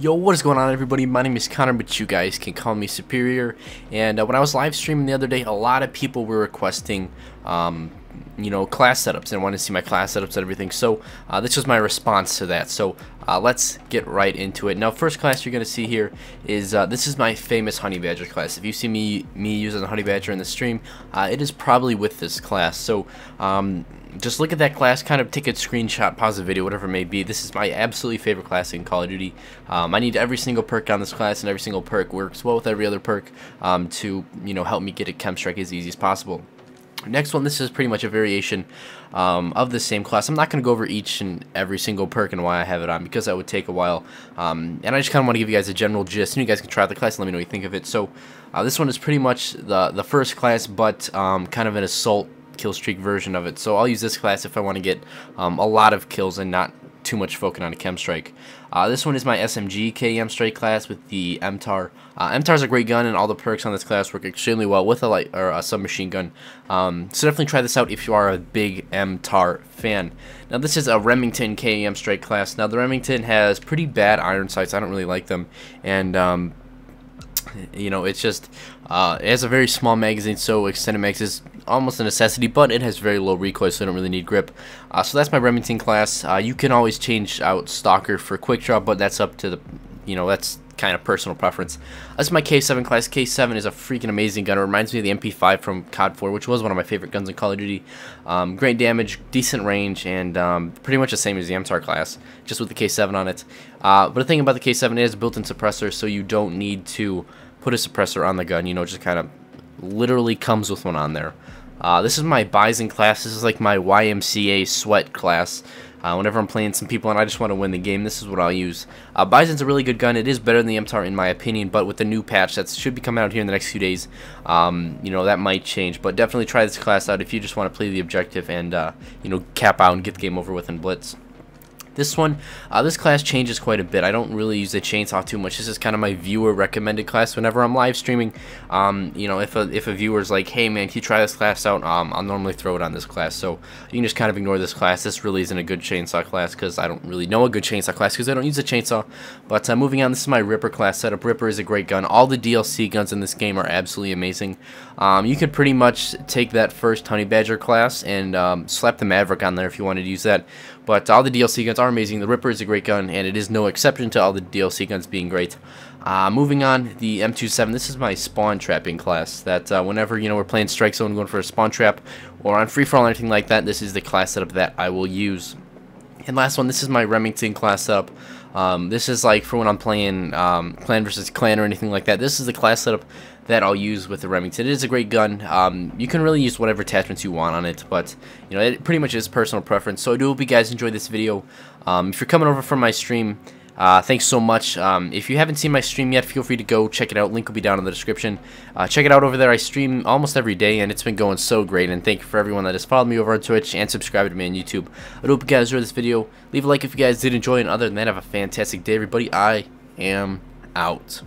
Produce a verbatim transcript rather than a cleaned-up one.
Yo, what is going on, everybody? My name is Connor, but you guys can call me Superior. And uh, when I was live streaming the other day, a lot of people were requesting, um, you know, class setups and wanted to see my class setups and everything. So uh, this was my response to that. So uh, let's get right into it. Now, first class you're going to see here is uh, this is my famous Honey Badger class. If you see me me using the Honey Badger in the stream, uh, it is probably with this class. So um, just look at that class, kind of take a screenshot, pause the video, whatever it may be. This is my absolutely favorite class in Call of Duty. Um, I need every single perk on this class, and every single perk works well with every other perk um, to, you know, help me get a K E M strike as easy as possible. Next one, this is pretty much a variation um, of the same class. I'm not going to go over each and every single perk and why I have it on, because that would take a while. Um, and I just kind of want to give you guys a general gist, and you guys can try out the class and let me know what you think of it. So uh, this one is pretty much the, the first class, but um, kind of an assault kill streak version of it. So I'll use this class if I want to get um, a lot of kills and not too much focus on a K E M strike. Uh, this one is my S M G K E M strike class with the M TAR. Uh, M TAR is a great gun, and all the perks on this class work extremely well with a light or a submachine gun. Um, so definitely try this out if you are a big M TAR fan. Now this is a Remington K E M strike class. Now the Remington has pretty bad iron sights. I don't really like them, and um, you know, it's just uh, it has a very small magazine, so extended mags is almost a necessity, but it has very low recoil, so I don't really need grip. Uh, so that's my Remington class. Uh, you can always change out Stalker for quick draw, but that's up to the, you know, that's kind of personal preference. That's my K seven class. K seven is a freaking amazing gun. It reminds me of the M P five from C O D four, which was one of my favorite guns in Call of Duty. Um, great damage, decent range, and um, pretty much the same as the M TAR class, just with the K seven on it. Uh, but the thing about the K seven is built-in suppressor, so you don't need to put a suppressor on the gun. You know, just kind of literally comes with one on there. Uh, this is my Bison class. This is like my Y M C A sweat class. Uh, whenever I'm playing some people and I just want to win the game, this is what I'll use. Uh, Bison's a really good gun. It is better than the M TAR in my opinion, but with the new patch that should be coming out here in the next few days, um, you know, that might change. But definitely try this class out if you just want to play the objective and, uh, you know, cap out and get the game over with and blitz. This one, uh, this class changes quite a bit. I don't really use the chainsaw too much. This is kind of my viewer recommended class. Whenever I'm live streaming, um, you know, if a, if a viewer's like, hey man, can you try this class out? Um, I'll normally throw it on this class. So you can just kind of ignore this class. This really isn't a good chainsaw class because I don't really know a good chainsaw class because I don't use a chainsaw. But uh, moving on, this is my Ripper class setup. Ripper is a great gun. All the D L C guns in this game are absolutely amazing. Um, you could pretty much take that first Honey Badger class and um, slap the Maverick on there if you wanted to use that. But all the D L C guns are amazing. The Ripper is a great gun, and it is no exception to all the D L C guns being great. Uh, moving on, the M twenty-seven. This is my spawn trapping class. That uh, whenever, you know, we're playing Strike Zone, going for a spawn trap, or on free for all, anything like that, this is the class setup that I will use. And last one, this is my Remington class setup. Um, this is like for when I'm playing um, clan versus clan or anything like that. This is the class setup that I'll use with the Remington. It is a great gun. Um, you can really use whatever attachments you want on it, but you know, it pretty much is personal preference. So I do hope you guys enjoyed this video. Um, if you're coming over from my stream, uh, thanks so much. Um, if you haven't seen my stream yet, feel free to go check it out. Link will be down in the description. Uh, check it out over there. I stream almost every day, and it's been going so great. And thank you for everyone that has followed me over on Twitch and subscribed to me on YouTube. I hope you guys enjoyed this video. Leave a like if you guys did enjoy, and other than that, have a fantastic day, everybody. I am out.